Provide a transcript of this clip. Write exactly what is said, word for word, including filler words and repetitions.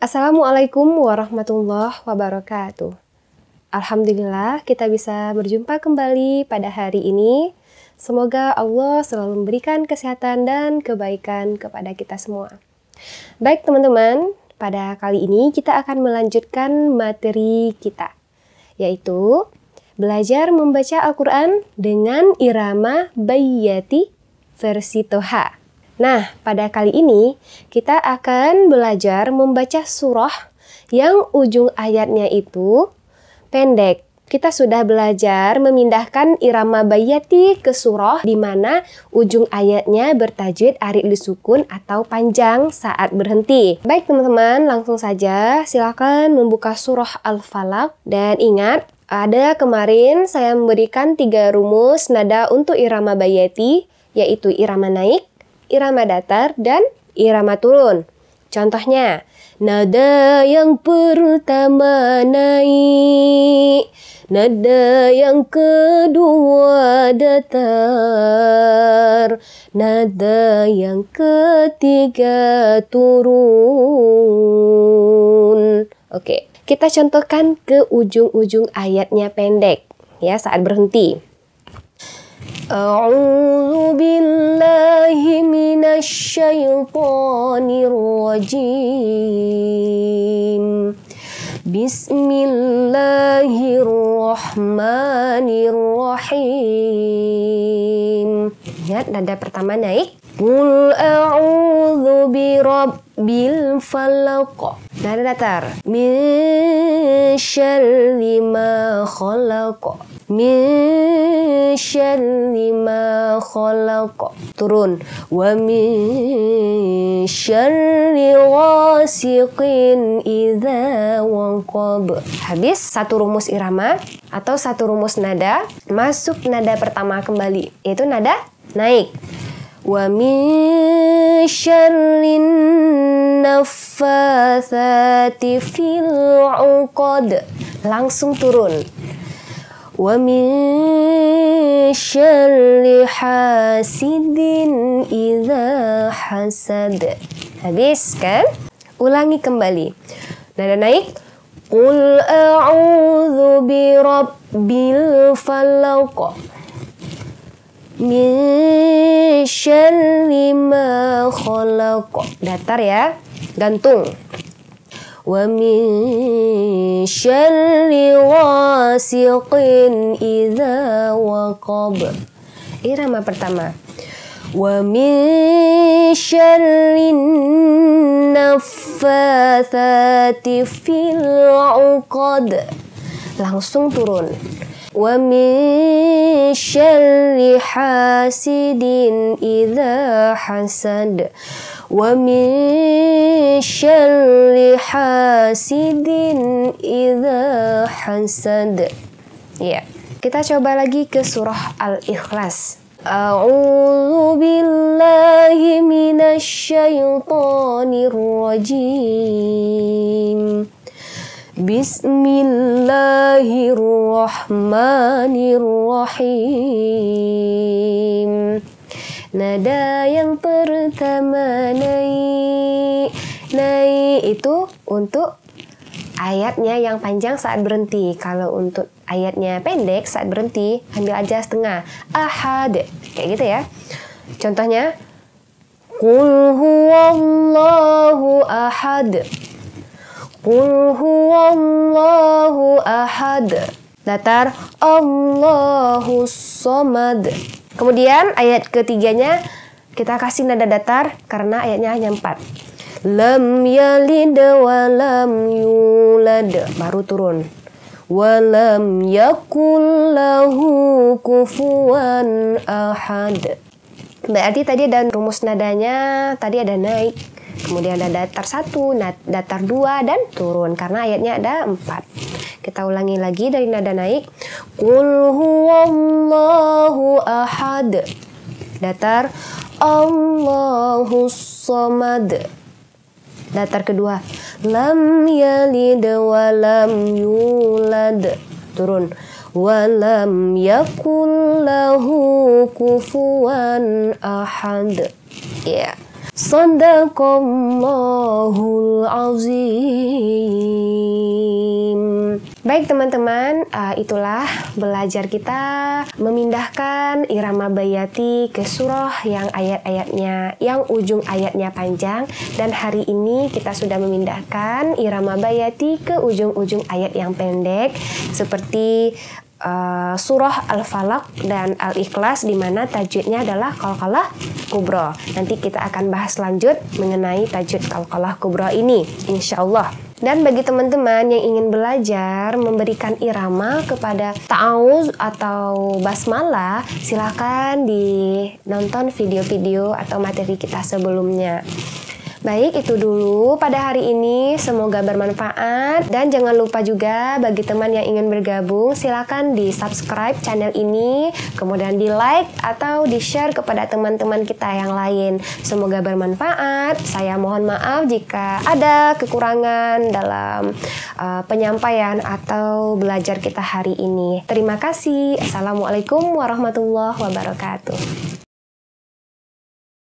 Assalamualaikum warahmatullahi wabarakatuh. Alhamdulillah kita bisa berjumpa kembali pada hari ini. Semoga Allah selalu memberikan kesehatan dan kebaikan kepada kita semua. Baik teman-teman, pada kali ini kita akan melanjutkan materi kita, yaitu belajar membaca Al-Quran dengan irama Bayyati versi Toha. Nah, pada kali ini kita akan belajar membaca surah yang ujung ayatnya itu pendek. Kita sudah belajar memindahkan irama Bayyati ke surah di mana ujung ayatnya bertajwid arid disukun atau panjang saat berhenti. Baik teman-teman, langsung saja silakan membuka surah Al-Falaq. Dan ingat, ada kemarin saya memberikan tiga rumus nada untuk irama Bayyati, yaitu irama naik, irama datar, dan irama turun. Contohnya, nada yang pertama naik, nada yang kedua datar, nada yang ketiga turun. Oke, kita contohkan ke ujung-ujung ayatnya pendek, ya, saat berhenti. A'udzu billahi minasy syaithanir rajim. Bismillahirrahmanirrahim. Lihat nada pertama naik. Qul a'udzu birabbil falaq. Nada datar. Min syarri ma khalaq. Min syarri ma khalaq. Turun. Wa min syarri ghasiqin idza waqab. Habis satu rumus irama atau satu rumus nada, masuk nada pertama kembali, yaitu nada naik. Wa min syarrin naffatsati fil 'uqad. Langsung turun. Wa min syarri hasidin idza hasad. Habis kan? Ulangi kembali. Nada naik. Qul a'udzu birabbil falaq. Min syarri ma khalaq. Datar ya. Gantung. Wa min syarri ghasiqin idza waqab. Irama pertama. Wa min syarri naffatsati fil 'uqad. Langsung turun. Wa min syarri hasidin idza hasad. Wa min syarri hasidin idza hasad. Ya, kita coba lagi ke surah Al-Ikhlas. A'udzu billahi minasy syaithanir rajim. Bismillahirrahmanirrahim. Nada yang pertama naik. Naik itu untuk ayatnya yang panjang saat berhenti. Kalau untuk ayatnya pendek saat berhenti, ambil aja setengah. Ahad, kayak gitu ya. Contohnya, Qul huwallahu ahad. Qul huwallahu ahad. Datar. Allahus samad. Kemudian ayat ketiganya kita kasih nada datar karena ayatnya hanya empat. Lam yalid wa lam yulad. Baru turun. Wa lam yakul lahu kufuwan ahad. Berarti tadi ada rumus nadanya, tadi ada naik, kemudian ada datar satu, datar dua, dan turun karena ayatnya ada empat. Kita ulangi lagi dari nada naik. Qul huwallahu ahad. Datar. Allahus samad. Datar kedua. Lam yalid wa lam yulad. Turun. Wa lam yakul lahu kufuwan ahad. Ya, yeah. Shadaqallahul Azim. Baik teman-teman, uh, itulah belajar kita memindahkan irama Bayyati ke surah yang ayat-ayatnya, yang ujung ayatnya panjang. Dan hari ini kita sudah memindahkan irama Bayyati ke ujung-ujung ayat yang pendek, seperti Uh, surah Al-Falaq dan Al-Ikhlas, di mana tajwidnya adalah kalkalah Kubro. Nanti kita akan bahas lanjut mengenai tajwid kalkalah Kubro ini, insya Allah. Dan bagi teman-teman yang ingin belajar memberikan irama kepada ta'awuz atau basmalah, silahkan dinonton video-video atau materi kita sebelumnya. Baik, itu dulu pada hari ini, semoga bermanfaat. Dan jangan lupa juga bagi teman yang ingin bergabung, silakan di subscribe channel ini, kemudian di like atau di share kepada teman-teman kita yang lain. Semoga bermanfaat. Saya mohon maaf jika ada kekurangan dalam uh, penyampaian atau belajar kita hari ini. Terima kasih. Assalamualaikum warahmatullahi wabarakatuh.